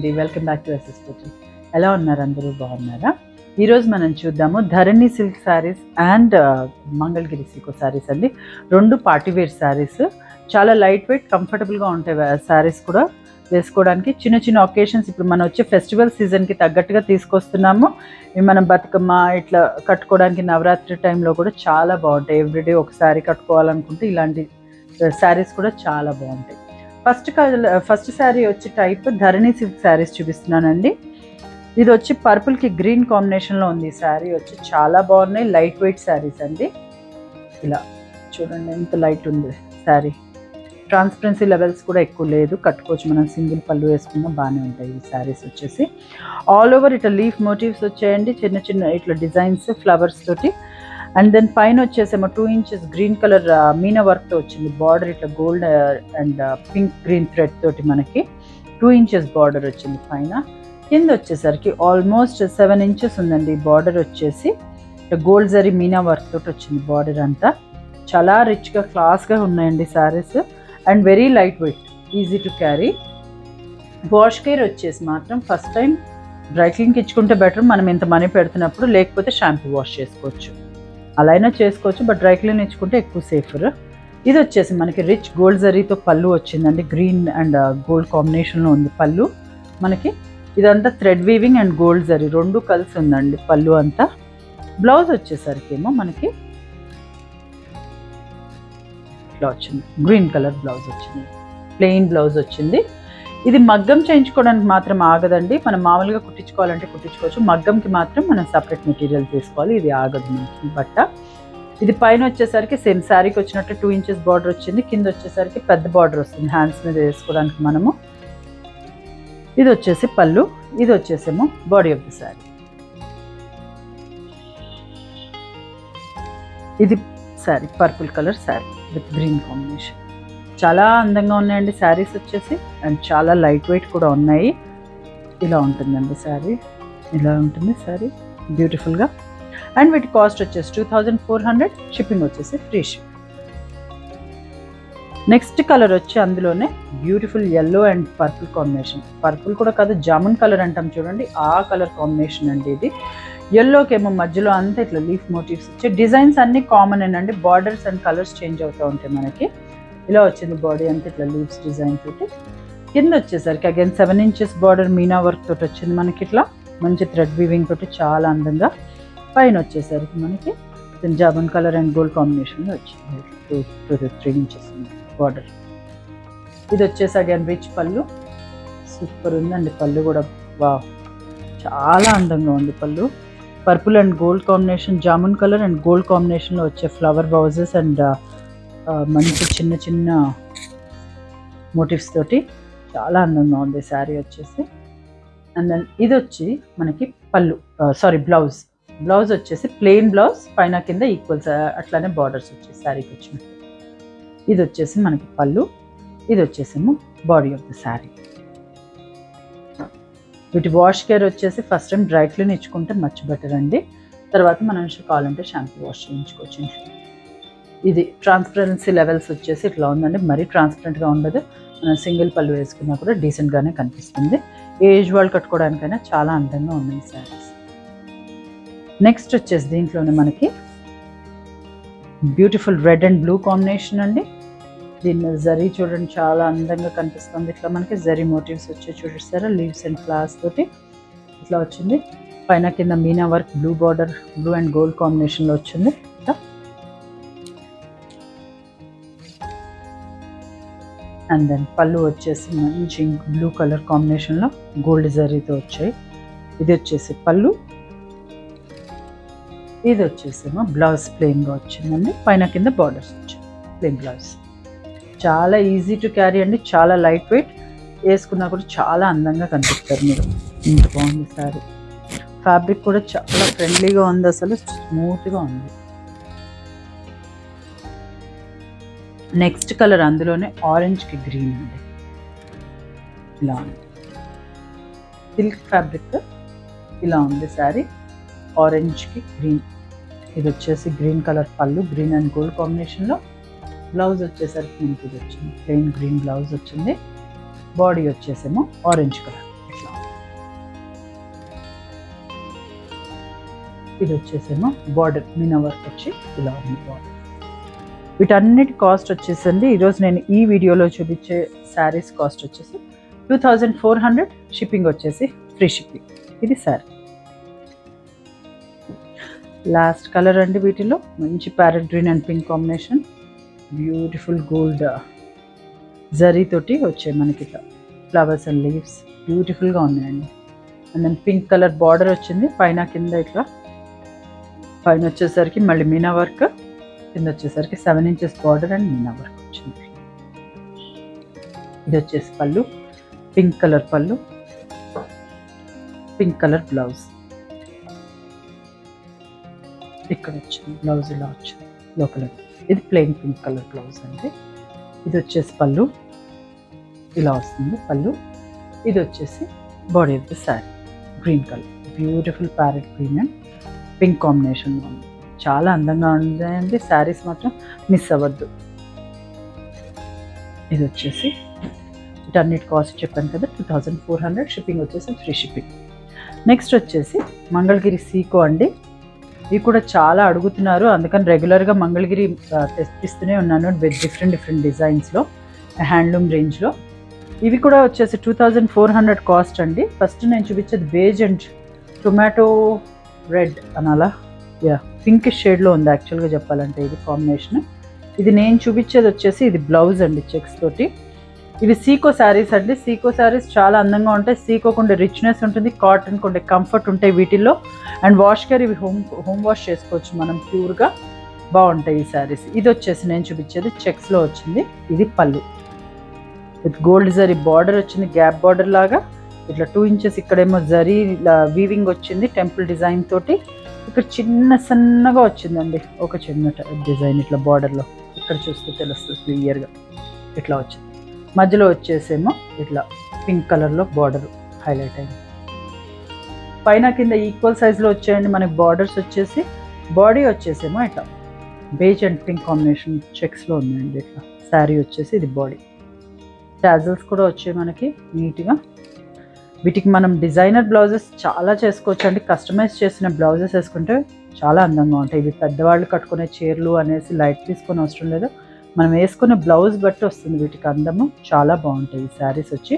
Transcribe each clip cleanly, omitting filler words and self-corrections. అండి, welcome back to SS cooking. ఎలా ఉన్నారు అందరూ, బాగున్నారా? ఈరోజు మనం చూద్దాము Dharani silk saris and Mangalagiri Sikoa saris అండి. రెండు పార్టీవేర్ శారీస్, చాలా లైట్ వెయిట్, కంఫర్టబుల్గా ఉంటాయి. శారీస్ కూడా వేసుకోవడానికి చిన్న చిన్న ఒకేషన్స్, ఇప్పుడు మనం వచ్చే ఫెస్టివల్ సీజన్కి తగ్గట్టుగా తీసుకొస్తున్నాము. మనం బతుకమ్మ ఇట్లా కట్టుకోవడానికి, నవరాత్రి టైంలో కూడా చాలా బాగుంటాయి. ఎవ్రీడే ఒక శారీ కట్టుకోవాలనుకుంటే ఇలాంటి శారీస్ కూడా చాలా బాగుంటాయి. ఫస్ట్ శారీ వచ్చి టైప్ ధరణి సిల్క్ శారీస్ చూపిస్తున్నానండి. ఇది వచ్చి పర్పుల్కి గ్రీన్ కాంబినేషన్లో ఉంది. ఈ శారీ వచ్చి చాలా బాగున్నాయి, లైట్ వెయిట్ శారీస్ అండి. ఇలా చూడండి ఎంత లైట్ ఉంది శారీ, ట్రాన్స్పరెన్సీ లెవెల్స్ కూడా ఎక్కువ లేదు, కట్టుకోవచ్చు మనం. సింగిల్ పళ్ళు వేసుకున్నా బాగానే ఉంటాయి ఈ శారీస్. వచ్చేసి ఆల్ ఓవర్ ఇట్లా లీఫ్ మోటివ్స్ వచ్చాయండి, చిన్న చిన్న ఇట్లా డిజైన్స్ ఫ్లవర్స్ తోటి. అండ్ దెన్ పైన వచ్చేసేమో 2 ఇంచెస్ గ్రీన్ కలర్ మీనా వర్క్తో వచ్చింది బార్డర్, ఇట్లా gold and pink green thread తోటి మనకి 2 ఇంచెస్ బార్డర్ వచ్చింది. పైన కింద వచ్చేసరికి ఆల్మోస్ట్ 7 ఇంచెస్ ఉందండి బార్డర్. వచ్చేసి గోల్డ్ జరీ మీనా వర్క్ తోటి వచ్చింది బార్డర్ అంతా. చాలా రిచ్గా క్లాస్గా ఉన్నాయండి saris and very light weight, easy to carry. Wash care వచ్చేసి మాత్రం ఫస్ట్ టైం డ్రై క్లీన్కి ఇచ్చుకుంటే బెటర్, మనం ఇంత మనీ పెడుతున్నప్పుడు. లేకపోతే షాంపూ వాష్ చేసుకోవచ్చు, అలా అయినా చేసుకోవచ్చు, బట్ డ్రై క్లీన్ ఇచ్చుకుంటే ఎక్కువ సేఫర్. ఇది వచ్చేసి మనకి రిచ్ గోల్డ్ జరీతో పళ్ళు వచ్చిందండి, గ్రీన్ అండ్ గోల్డ్ కాంబినేషన్లో ఉంది పళ్ళు మనకి. ఇదంతా thread weaving and gold zari రెండు కలిసి ఉందండి పళ్ళు అంతా. బ్లౌజ్ వచ్చేసరికి ఏమో మనకి ఇట్లా వచ్చింది, గ్రీన్ కలర్ బ్లౌజ్ వచ్చింది, ప్లెయిన్ బ్లౌజ్ వచ్చింది. ఇది మగ్గం చేయించుకోవడానికి మాత్రం ఆగదండి, మనం మామూలుగా కుట్టించుకోవాలంటే కుట్టించుకోవచ్చు. మగ్గంకి మాత్రం మనం సపరేట్ మెటీరియల్ తీసుకోవాలి, ఇది ఆగదు మనకి బట్ట. ఇది పైన వచ్చేసరికి సేమ్ శారీకి వచ్చినట్టు 2 ఇంచెస్ బార్డర్ వచ్చింది, కింద వచ్చేసరికి పెద్ద బార్డర్ వస్తుంది హ్యాండ్స్ మీద వేసుకోవడానికి మనము. ఇది వచ్చేసి పళ్ళు, ఇది వచ్చేసేమో బాడీ ఆఫ్ ది శారీ. ఇది sari purple colour sari with green combination. చాలా అందంగా ఉన్నాయండి శారీస్ వచ్చేసి, అండ్ చాలా లైట్ వెయిట్ కూడా ఉన్నాయి. ఇలా ఉంటుందండి శారీ, ఇలా ఉంటుంది శారీ బ్యూటిఫుల్గా. అండ్ వీటి కాస్ట్ వచ్చేసి 2400, షిప్పింగ్ వచ్చేసి ఫ్రీ షిప్. నెక్స్ట్ కలర్ వచ్చి అందులోనే beautiful yellow and purple combination. Purple కూడా కాదు, జామున్ కలర్ అంటాం చూడండి, ఆ కలర్ కాంబినేషన్ అండి ఇది. yellowకి ఏమో మధ్యలో అంతా ఇట్లా లీఫ్ మోటివ్స్ వచ్చే డిజైన్స్ అన్నీ కామన్ అండి, బార్డర్స్ అండ్ కలర్స్ చేంజ్ అవుతూ ఉంటాయి మనకి. ఇలా వచ్చింది బాడీ అంతా ఇట్లా లీవ్స్ డిజైన్ తోటి. కింద వచ్చేసరికి again 7 inches border meena work తోటి వచ్చింది మనకి, ఇట్లా మంచి థ్రెడ్ వీవింగ్ తోటి చాలా అందంగా. పైన వచ్చేసరికి మనకి జాబన్ కలర్ అండ్ గోల్డ్ కాంబినేషన్లో వచ్చింది 2 to 3 ఇంచెస్ బార్డర్. ఇది వచ్చేసి అగైన్ రిచ్ పళ్ళు, సూపర్ ఉందండి పళ్ళు కూడా. వావ్, చాలా అందంగా ఉంది pallu. Purple and gold combination, jamun colour and gold కాంబినేషన్లో వచ్చే ఫ్లవర్ బౌజెస్ అండ్ మంచి చిన్న చిన్న మోటివ్స్ తోటి చాలా అందంగా ఉంది శారీ వచ్చేసి. అండ్ దెన్ ఇది వచ్చి మనకి పళ్ళు, సారీ బ్లౌజ్. బ్లౌజ్ వచ్చేసి ప్లెయిన్ బ్లౌజ్, పైన కింద ఈక్వల్స్ అట్లానే బార్డర్స్ వచ్చాయి శారీకి వచ్చినట్టు. ఇది వచ్చేసి మనకి పళ్ళు, ఇది వచ్చేసేమో బాడీ ఆఫ్ ద శారీ. వీటి వాష్ కేర్ వచ్చేసి ఫస్ట్ టైం డ్రై క్లీన్ ఇచ్చుకుంటే మచ్ బెటర్ అండి, తర్వాత మనం కావాలంటే షాంపూ వాష్ చేయించుకోవచ్చు. ఇది ట్రాన్స్పరెన్సీ లెవెల్స్ వచ్చేసి ఇట్లా ఉందండి, మరీ ట్రాన్స్పరెంట్గా ఉండదు, మనం సింగిల్ పళ్ళు వేసుకున్నా కూడా డీసెంట్గానే కనిపిస్తుంది. ఏజ్ వాళ్ళు కట్టుకోవడానికైనా చాలా అందంగా ఉన్నాయి శారీస్. నెక్స్ట్ వచ్చేసి దీంట్లోనే మనకి beautiful red and blue combination అండి. దీన్ని జరీ చూడండి చాలా అందంగా కనిపిస్తుంది, ఇట్లా మనకి జరీ మోటివ్స్ వచ్చే చూపిస్తారా, లీవ్స్ అండ్ ఫ్లవర్స్ తోటి ఇట్లా వచ్చింది. పైన కింద meena work, blue border, blue and gold కాంబినేషన్లో వచ్చింది. అండ్ దెన్ పళ్ళు వచ్చేసి మంచి బ్లూ కలర్ కాంబినేషన్లో గోల్డ్ జరీతో వచ్చాయి. ఇది వచ్చేసి పళ్ళు, ఇది వచ్చేసేమో బ్లౌజ్ ప్లెయిన్గా వచ్చిందండి, పైన కింద బార్డర్స్ వచ్చాయి ప్లెయిన్ బ్లౌజ్. చాలా ఈజీ టు క్యారీ అండి, చాలా లైట్ వెయిట్, వేసుకున్నా కూడా చాలా అందంగా కనిపిస్తారు మీరు. ఇంత బాగుంది సారీ, ఫ్యాబ్రిక్ కూడా చాలా ఫ్రెండ్లీగా ఉంది, అసలు స్మూత్గా ఉంది. నెక్స్ట్ కలర్ అందులోనే ఆరెంజ్కి గ్రీన్ అండి, ఇలా ఉంది సిల్క్ ఫ్యాబ్రిక్. ఇలా ఉంది శారీ ఆరెంజ్కి గ్రీన్. ఇది వచ్చేసి green colour pallu, green and gold కాంబినేషన్లో. బ్లౌజ్ వచ్చేసరికి మనకి ఇది వచ్చింది ప్లెయిన్ గ్రీన్ బ్లౌజ్ వచ్చింది, బాడీ వచ్చేసేమో ఆరెంజ్ కలర్. ఇట్లా ఇది వచ్చేసేమో బార్డర్ మీనా వర్క్ వచ్చి ఇలా ఉంది బార్డర్. వీటన్నిటి కాస్ట్ వచ్చేసండి ఈరోజు నేను ఈ వీడియోలో చూపించే శారీస్ కాస్ట్ వచ్చేసి 2400, షిప్పింగ్ వచ్చేసి ఫ్రీ షిప్పింగ్. ఇది శారీ. లాస్ట్ కలర్ అండి వీటిలో మంచి parrot green and pink combination, beautiful gold zari తోటి వచ్చాయి మనకి ఇట్లా ఫ్లవర్స్ అండ్ లీవ్స్ బ్యూటిఫుల్గా ఉన్నాయండి. And then pink colour border వచ్చింది పైన కింద ఇట్లా. పైన వచ్చేసరికి మళ్ళీ మీనా వర్క్, కింద వచ్చేసరికి 7 inches border and meena work వచ్చింది. ఇది వచ్చేసి pallu, pink colour pallu, pink colour blouse. ఇక్కడ వచ్చింది బ్లౌజ్ ఇలా వచ్చింది లోపల. ఇది ప్లెయిన్ పింక్ కలర్ బ్లౌజ్ అండి. ఇది వచ్చేసి పళ్ళు ఇలా వస్తుంది పళ్ళు. ఇది వచ్చేసి body of the sari, green colour, beautiful parrot green and pink కాంబినేషన్లో ఉంది. చాలా అందంగా ఉందండి శారీస్, మాత్రం మిస్ అవ్వద్దు. ఇది వచ్చేసి వీటన్నిటి కాస్ట్ చెప్పాను కదా 2400, షిప్పింగ్ వచ్చేసి ఫ్రీ షిప్పింగ్. నెక్స్ట్ వచ్చేసి మంగళగిరి సీకో అండి. ఇవి కూడా చాలా అడుగుతున్నారు, అందుకని రెగ్యులర్గా మంగళగిరి తెప్పిస్తూనే ఉన్నాను విత్ డిఫరెంట్ డిజైన్స్లో హ్యాండ్లూమ్ రేంజ్లో. ఇవి కూడా వచ్చేసి 2400 కాస్ట్ అండి. ఫస్ట్ నేను చూపించేది బేజ్ అండ్ టొమాటో రెడ్ అనాలా, యా పింక్ షేడ్లో ఉంది యాక్చువల్గా చెప్పాలంటే ఇది కాంబినేషన్. ఇది నేను చూపించేది వచ్చేసి ఇది బ్లౌజ్ అండి చెక్స్ తోటి. ఇవి సీకో శారీస్ అండి. సీకో శారీస్ చాలా అందంగా ఉంటాయి, సీకోకుండే రిచ్నెస్ ఉంటుంది, కాటన్ కొండే కంఫర్ట్ ఉంటాయి వీటిల్లో. అండ్ వాష్ కేర్, ఇవి హోమ్ వాష్ చేసుకోవచ్చు మనం ప్యూర్గా, బాగుంటాయి ఈ శారీస్. ఇది వచ్చేసి నేను చూపించేది చెక్స్లో వచ్చింది. ఇది pallu with gold zari border వచ్చింది, గ్యాప్ బార్డర్ లాగా ఇట్లా 2 inches. ఇక్కడేమో జరీ వీవింగ్ వచ్చింది టెంపుల్ డిజైన్ తోటి. ఇక్కడ చిన్న సన్నగా వచ్చిందండి ఒక చిన్న డిజైన్ ఇట్లా బార్డర్లో, ఇక్కడ చూస్తే తెలుస్తుంది క్లియర్గా ఇట్లా వచ్చింది. మధ్యలో వచ్చేసేమో ఇట్లా పింక్ కలర్లో బార్డర్ హైలైట్ అయింది. పైన కింద ఈక్వల్ సైజ్లో వచ్చాయండి మనకి బార్డర్స్ వచ్చేసి. బాడీ వచ్చేసేమో ఇట్లా బేజ్ అండ్ పింక్ కాంబినేషన్ చెక్స్లో ఉందండి ఇట్లా. శారీ వచ్చేసి ఇది బాడీ, టాజల్స్ కూడా వచ్చాయి మనకి నీట్గా. వీటికి మనం డిజైనర్ బ్లౌజెస్ చాలా చేసుకోవచ్చు అండి, కస్టమైజ్ చేసిన బ్లౌజెస్ వేసుకుంటే చాలా అందంగా ఉంటాయి. ఇవి పెద్దవాళ్ళు కట్టుకునే చీరలు అనేసి లైట్ తీసుకొని అవసరం లేదు, మనం వేసుకునే బ్లౌజ్ బట్టి వస్తుంది వీటికి అందము. చాలా బాగుంటాయి ఈ శారీస్ వచ్చి.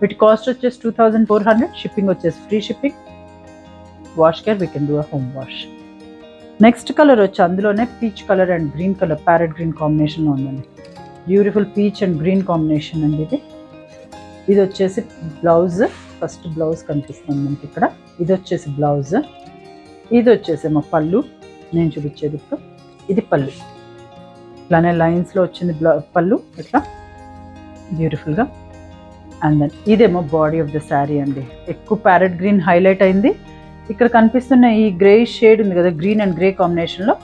వీటి కాస్ట్ వచ్చేసి 2400, షిప్పింగ్ వచ్చేసి free shipping. Wash care, we can do a home wash. Next colour వచ్చి అందులోనే peach colour and green colour, parrot green కాంబినేషన్లో ఉందండి. Beautiful peach and green combination అండి ఇది. ఇది వచ్చేసి బ్లౌజ్, ఫస్ట్ బ్లౌజ్ కనిపిస్తుంది మనకి ఇక్కడ. ఇది వచ్చేసి బ్లౌజ్. ఇది వచ్చేసి మా పళ్ళు నేను చూపించేది ఇప్పుడు. ఇది పళ్ళు ఇట్లానే లైన్స్లో వచ్చింది పళ్ళు ఇట్లా బ్యూటిఫుల్గా. అండ్ దెన్ ఇదేమో బాడీ ఆఫ్ ద శారీ అండి. ఎక్కువ ప్యారెట్ గ్రీన్ హైలైట్ అయింది. ఇక్కడ కనిపిస్తున్న ఈ గ్రే షేడ్ ఉంది కదా గ్రీన్ అండ్ గ్రే కాంబినేషన్లో,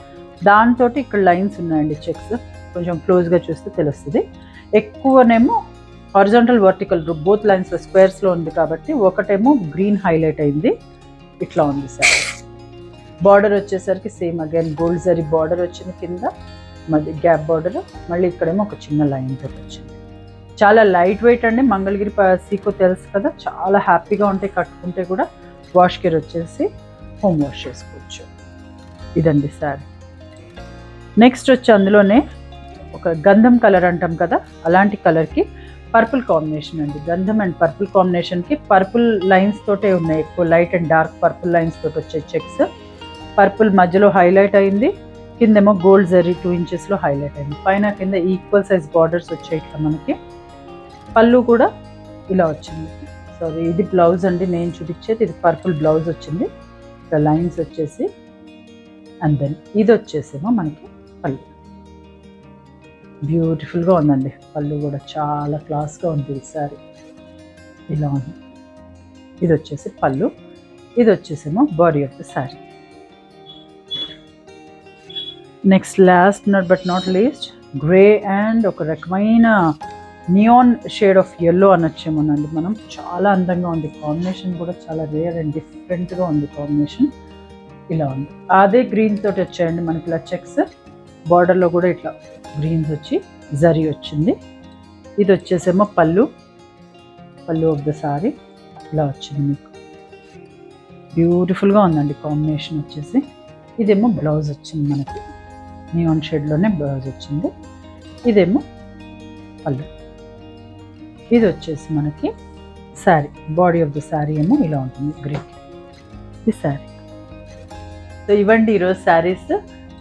దాంతో ఇక్కడ లైన్స్ ఉన్నాయండి చెక్స్, కొంచెం క్లోజ్గా చూస్తే తెలుస్తుంది. ఎక్కువనేమో హారిజాంటల్ వర్టికల్ బోత్ లైన్స్లో స్క్వేర్స్లో ఉంది కాబట్టి ఒకటేమో గ్రీన్ హైలైట్ అయింది ఇట్లా ఉంది సారీ. బార్డర్ వచ్చేసరికి same again gold zari border వచ్చింది కింద, మధ్య గ్యాప్ బార్డర్, మళ్ళీ ఇక్కడేమో ఒక చిన్న లైన్ తోటి వచ్చింది. చాలా లైట్ వెయిట్ అండి మంగళగిరి సీకో తెలుసు కదా, చాలా హ్యాపీగా ఉంటాయి కట్టుకుంటే కూడా. వాష్ కేర్ వచ్చేసి హోమ్ వాష్ చేసుకోవచ్చు. ఇదండి సారీ. నెక్స్ట్ వచ్చి అందులోనే ఒక గంధం కలర్ అంటాం కదా అలాంటి కలర్కి పర్పుల్ కాంబినేషన్ అండి. గంధం అండ్ పర్పుల్ కాంబినేషన్కి పర్పుల్ లైన్స్ తోటే ఉన్నాయి ఎక్కువ, light and dark purple lines తోటి వచ్చే చెక్స్. పర్పుల్ మధ్యలో హైలైట్ అయింది, కిందేమో గోల్డ్ జరీ 2 inchesలో హైలైట్ అయింది. పైన కింద ఈక్వల్ సైజ్ బార్డర్స్ వచ్చాయి ఇట్లా మనకి. పళ్ళు కూడా ఇలా వచ్చింది. సారీ ఇది బ్లౌజ్ అండి నేను చూపించేది. ఇది పర్పుల్ బ్లౌజ్ వచ్చింది ఇట్లా లైన్స్ వచ్చేసి. అండ్ దెన్ ఇది వచ్చేసేమో మనకి పళ్ళు, బ్యూటిఫుల్గా ఉందండి పళ్ళు కూడా, చాలా క్లాస్గా ఉంది ఈ సారీ ఇలా ఉంది. ఇది వచ్చేసి పళ్ళు. ఇది వచ్చేసేమో body of the sari. Next last but not least grey and ఒక రకమైన నియాన్ షేడ్ ఆఫ్ ఎల్లో అనొచ్చేమోనండి మనం. చాలా అందంగా ఉంది కాంబినేషన్ కూడా, చాలా రేర్ అండ్ డిఫరెంట్గా ఉంది కాంబినేషన్ ఇలా ఉంది. అదే గ్రీన్ తోటి వచ్చాయండి మనకి ఇలా చెక్స్, బార్డర్లో కూడా ఇట్లా గ్రీన్స్ వచ్చి జరీ వచ్చింది. ఇది వచ్చేసేమో పళ్ళు, పళ్ళు ఆఫ్ ద సారీ ఇలా వచ్చింది మీకు. బ్యూటిఫుల్గా ఉందండి కాంబినేషన్ వచ్చేసి. ఇదేమో బ్లౌజ్ వచ్చింది మనకి నియాన్ షేడ్లోనే బ్లౌజ్ వచ్చింది. ఇదేమో పళ్ళు. ఇది వచ్చేసి మనకి sari, body of the sari ఏమో ఇలా ఉంటుంది. గ్రేట్ ఈ శారీ. సో ఇవ్వండి ఈరోజు శారీస్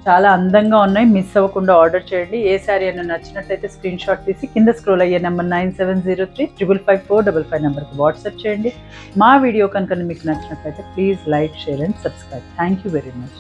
చాలా అందంగా ఉన్నాయి. మిస్ అవ్వకుండా ఆర్డర్ చేయండి. ఏ శారీ అయినా నచ్చినట్లయితే స్క్రీన్ షాట్ తీసి కింద స్క్రోల్ అయ్యే నెంబర్ 9703555455 నెంబర్కి వాట్సాప్ చేయండి. మా వీడియో కనుక మీకు నచ్చినట్లయితే please like, share and subscribe. Thank you very much.